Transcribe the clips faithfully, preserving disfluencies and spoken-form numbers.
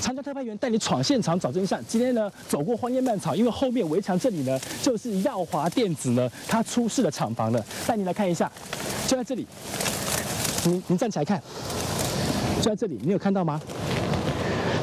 长江特派员带你闯现场找真相。今天呢，走过荒烟蔓草，因为后面围墙这里呢，就是耀华电子呢，它出事的厂房了。带你来看一下，就在这里。您您站起来看，就在这里，你有看到吗？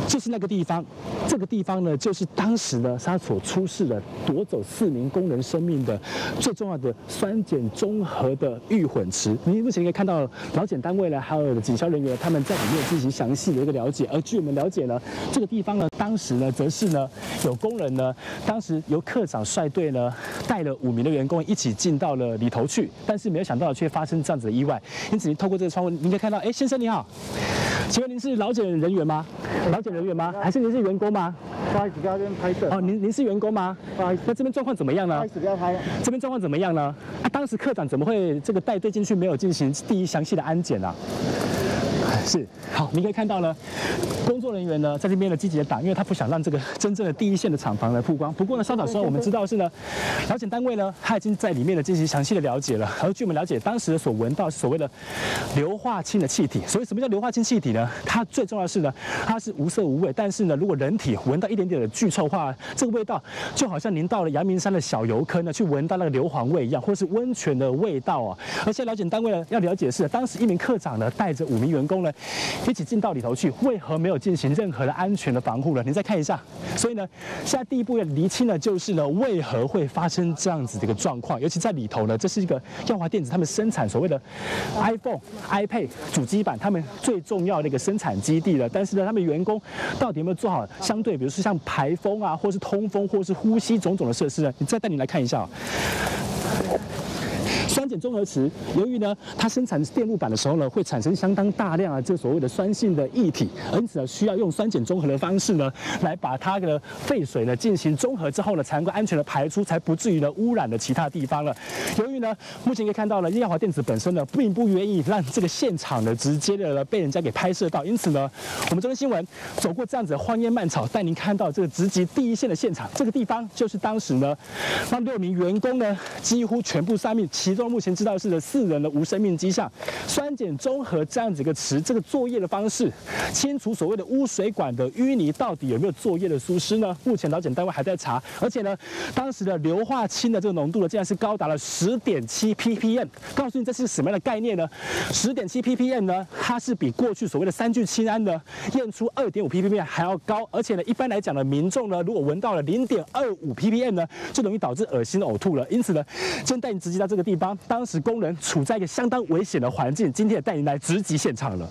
就是那个地方。 这个地方呢，就是当时呢，它所出事的夺走四名工人生命的最重要的酸碱中和的预混池。您目前可以看到，劳检单位呢，还有警消人员他们在里面进行详细的一个了解。而据我们了解呢，这个地方呢，当时呢，则是呢，有工人呢，当时由科长率队呢，带了五名的员工一起进到了里头去，但是没有想到却发生这样子的意外。因此，您透过这个窗户，您可以看到，哎，先生你好，请问您是劳检人员吗？劳检人员吗？还是您是员工？ 吗？开始在那边拍摄。哦，您您是员工吗？那这边状况怎么样呢？开始在拍。这边状况怎么样呢？啊，当时科长怎么会这个带队进去，没有进行第一详细的安检啊？是。好，您可以看到呢，工作人员呢在这边的积极的打，因为他不想让这个真正的第一线的厂房来曝光。不过呢，稍早时候我们知道是呢，了解单位呢他已经在里面呢进行详细的了解了。而据我们了解，当时所闻到是所谓的硫化氢的气体。所以什么叫硫化氢气体呢？它最重要的是呢，它是无色无味，但是呢，如果人体 闻到一点点的巨臭化，这个味道就好像您到了阳明山的小油坑呢，去闻到那个硫磺味一样，或是温泉的味道啊。而且了解单位呢要了解是，当时一名科长呢带着五名员工呢一起进到里头去，为何没有进行任何的安全的防护呢？您再看一下。所以呢，现在第一步要厘清的就是呢，为何会发生这样子的一个状况？尤其在里头呢，这是一个耀华电子他们生产所谓的 iPhone、iPad 主机板，他们最重要的一个生产基地了。但是呢，他们员工到底有没有做好？ 相对，比如说像排风啊，或是通风，或是呼吸种种的设施呢，你再带你来看一下、哦。 酸碱中和池，由于呢它生产电路板的时候呢，会产生相当大量啊这所谓的酸性的液体，因此呢需要用酸碱中和的方式呢，来把它的废水呢进行中和之后呢，才能够安全的排出，才不至于呢污染了其他地方了。由于呢目前可以看到呢，耀华电子本身呢并不愿意让这个现场呢直接的呢被人家给拍摄到，因此呢我们中天新闻走过这样子的荒烟蔓草，带您看到这个直击第一线的现场。这个地方就是当时呢让六名员工呢几乎全部丧命，其中 目前知道是的四人的无生命迹象，酸碱中和这样子一个池，这个作业的方式，清除所谓的污水管的淤泥，到底有没有作业的疏失呢？目前劳检单位还在查，而且呢，当时的硫化氢的这个浓度呢，竟然是高达了 十点七 P P M。告诉你这是什么样的概念呢？ 十点七 P P M 呢，它是比过去所谓的三聚氰胺呢验出 二点五 P P M 还要高，而且呢，一般来讲呢，民众呢如果闻到了 零点二五 P P M 呢，就容易导致恶心呕吐了。因此呢，今天带你直接到这个地方。 当时工人处在一个相当危险的环境，今天也带您来直击现场了。